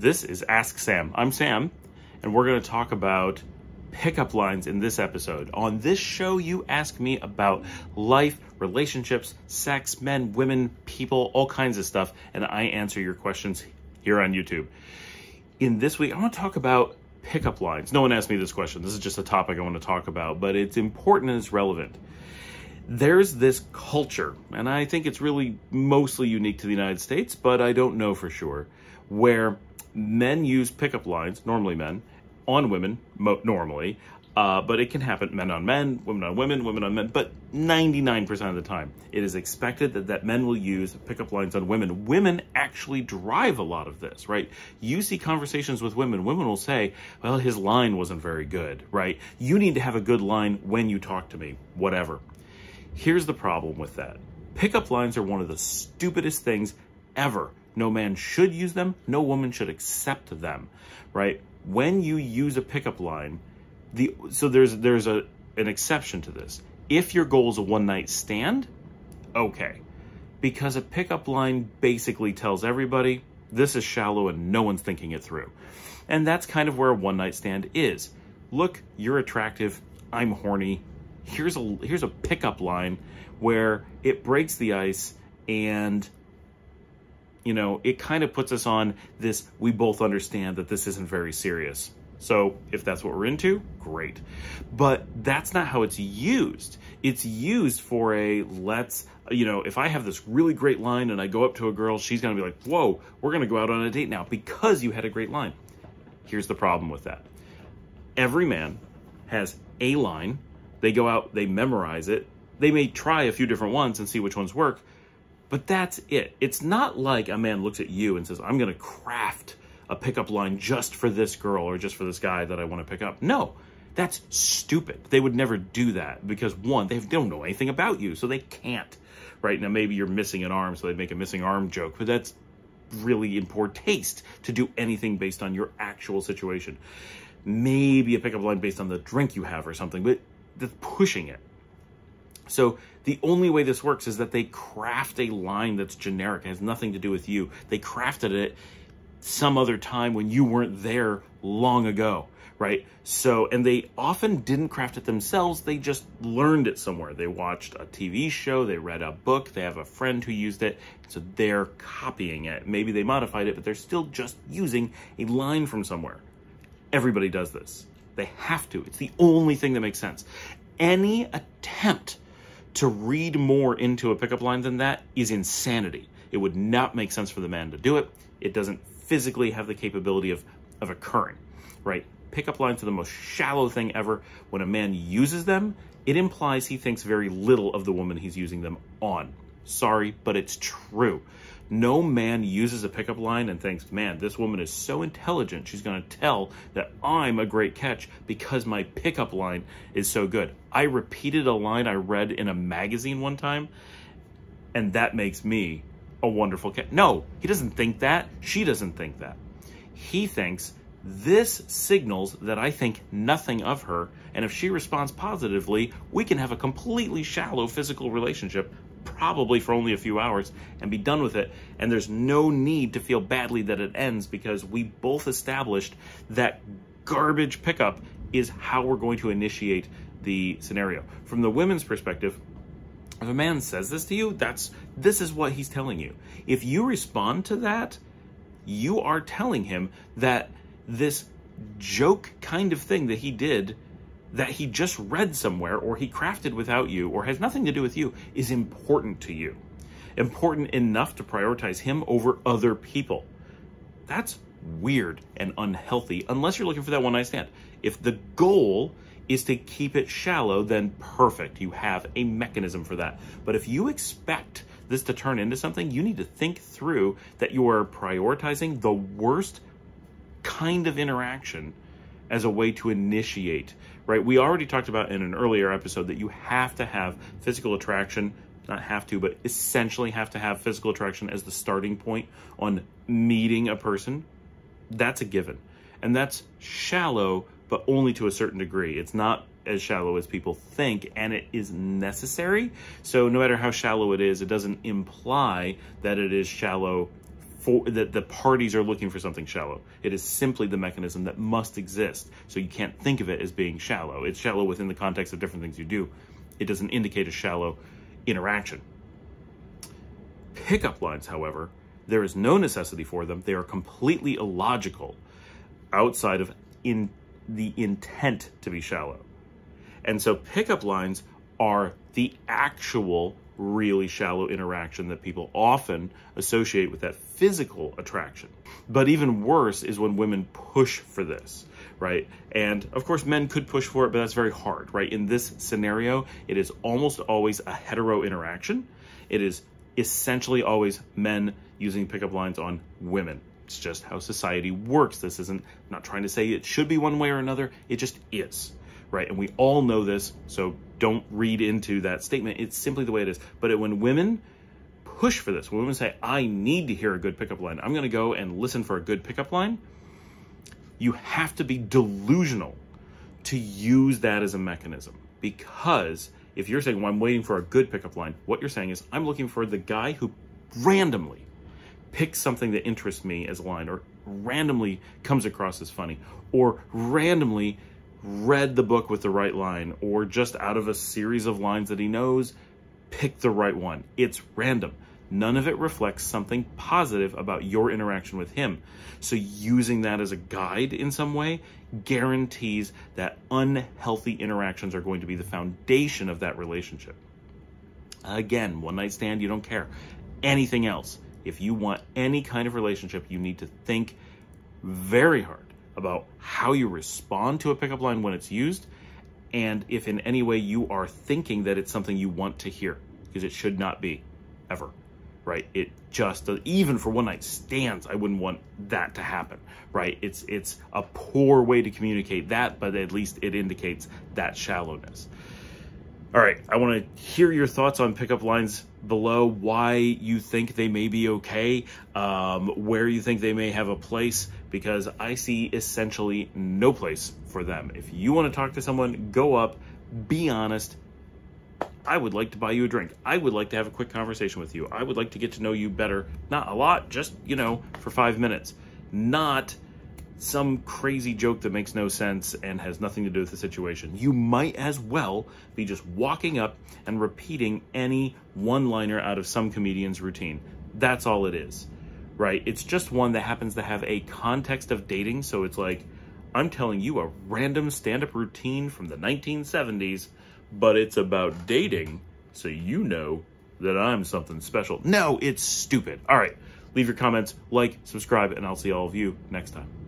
This is Ask Sam. I'm Sam, and we're going to talk about pickup lines in this episode. On this show, you ask me about life, relationships, sex, men, women, people, all kinds of stuff, and I answer your questions here on YouTube. In this week, I want to talk about pickup lines. No one asked me this question. This is just a topic I want to talk about, but it's important and it's relevant. There's this culture, and I think it's really mostly unique to the United States, but I don't know for sure, where men use pickup lines, normally men, on women, normally, but it can happen men on men, women on women, women on men, but 99% of the time, it is expected that men will use pickup lines on women. Women actually drive a lot of this, right? You see conversations with women. Women will say, well, his line wasn't very good, right? You need to have a good line when you talk to me, whatever. Here's the problem with that. Pickup lines are one of the stupidest things ever. No man should use them. No woman should accept them, right? When you use a pickup line, there's an exception to this. If your goal is a one-night stand, okay. Because a pickup line basically tells everybody, this is shallow and no one's thinking it through. And that's kind of where a one-night stand is. Look, you're attractive. I'm horny. Here's a pickup line where it breaks the ice and, you know, it kind of puts us on this, we both understand that this isn't very serious. So if that's what we're into, great. But that's not how it's used. It's used for a let's, you know, if I have this really great line and I go up to a girl, she's going to be like, whoa, we're going to go out on a date now because you had a great line. Here's the problem with that. Every man has a line. They go out, they memorize it. They may try a few different ones and see which ones work, but that's it. It's not like a man looks at you and says, I'm going to craft a pickup line just for this girl or just for this guy that I want to pick up. No, that's stupid. They would never do that because one, they don't know anything about you, so they can't, right? Now, maybe you're missing an arm, so they make a missing arm joke, but that's really in poor taste to do anything based on your actual situation. Maybe a pickup line based on the drink you have or something, but that's pushing it. So the only way this works is that they craft a line that's generic, has nothing to do with you. They crafted it some other time when you weren't there long ago, right? So, and they often didn't craft it themselves. They just learned it somewhere. They watched a TV show, they read a book, they have a friend who used it. So they're copying it. Maybe they modified it, but they're still just using a line from somewhere. Everybody does this. They have to. It's the only thing that makes sense. Any attempt to read more into a pickup line than that is insanity. It would not make sense for the man to do it. It doesn't physically have the capability of occurring, right? Pickup lines are the most shallow thing ever. When a man uses them, it implies he thinks very little of the woman he's using them on. Sorry, but it's true. No man uses a pickup line and thinks, man, this woman is so intelligent, she's going to tell that I'm a great catch because my pickup line is so good. I repeated a line I read in a magazine one time, and that makes me a wonderful catch. No, he doesn't think that. She doesn't think that. He thinks this signals that I think nothing of her, and if she responds positively, we can have a completely shallow physical relationship probably for only a few hours and be done with it. And there's no need to feel badly that it ends because we both established that garbage pickup is how we're going to initiate the scenario. From the women's perspective, if a man says this to you, this is what he's telling you. If you respond to that, you are telling him that this joke kind of thing that he did, that he just read somewhere or he crafted without you or has nothing to do with you, is important to you. Important enough to prioritize him over other people. That's weird and unhealthy unless you're looking for that one-night stand. If the goal is to keep it shallow, then perfect. You have a mechanism for that. But if you expect this to turn into something, you need to think through that you are prioritizing the worst kind of interaction as a way to initiate, right? We already talked about in an earlier episode that you have to have physical attraction, not have to, but essentially have to have physical attraction as the starting point on meeting a person. That's a given. And that's shallow, but only to a certain degree. It's not as shallow as people think, and it is necessary. So no matter how shallow it is, it doesn't imply that it is shallow the parties are looking for something shallow. It is simply the mechanism that must exist. So you can't think of it as being shallow. It's shallow within the context of different things you do. It doesn't indicate a shallow interaction. Pickup lines, however, there is no necessity for them. They are completely illogical outside of the intent to be shallow. And so pickup lines are the actual really shallow interaction that people often associate with that physical attraction. But even worse is when women push for this, right? And of course, men could push for it, but that's very hard, right? In this scenario, it is almost always a hetero interaction. It is essentially always men using pickup lines on women. It's just how society works. This isn't, I'm not trying to say it should be one way or another. It just is, right? And we all know this, so don't read into that statement. It's simply the way it is. But when women push for this, when women say, I need to hear a good pickup line, I'm going to go and listen for a good pickup line, you have to be delusional to use that as a mechanism. Because if you're saying, well, I'm waiting for a good pickup line, what you're saying is, I'm looking for the guy who randomly picks something that interests me as a line, or randomly comes across as funny, or randomly read the book with the right line, or just out of a series of lines that he knows, pick the right one. It's random. None of it reflects something positive about your interaction with him. So using that as a guide in some way guarantees that unhealthy interactions are going to be the foundation of that relationship. Again, one night stand, you don't care. Anything else. If you want any kind of relationship, you need to think very hard about how you respond to a pickup line when it's used, and if in any way you are thinking that it's something you want to hear, because it should not be, ever, right? It just, even for one night stands, I wouldn't want that to happen, right? It's a poor way to communicate that, but at least it indicates that shallowness. All right, I want to hear your thoughts on pickup lines below, why you think they may be okay, where you think they may have a place, because I see essentially no place for them. If you want to talk to someone, go up, be honest. I would like to buy you a drink. I would like to have a quick conversation with you. I would like to get to know you better. Not a lot, just, you know, for 5 minutes. Not some crazy joke that makes no sense and has nothing to do with the situation. You might as well be just walking up and repeating any one-liner out of some comedian's routine. That's all it is, right? It's just one that happens to have a context of dating. So it's like, I'm telling you a random stand-up routine from the 1970s, but it's about dating, so you know that I'm something special. No, it's stupid. All right, leave your comments, like, subscribe, and I'll see all of you next time.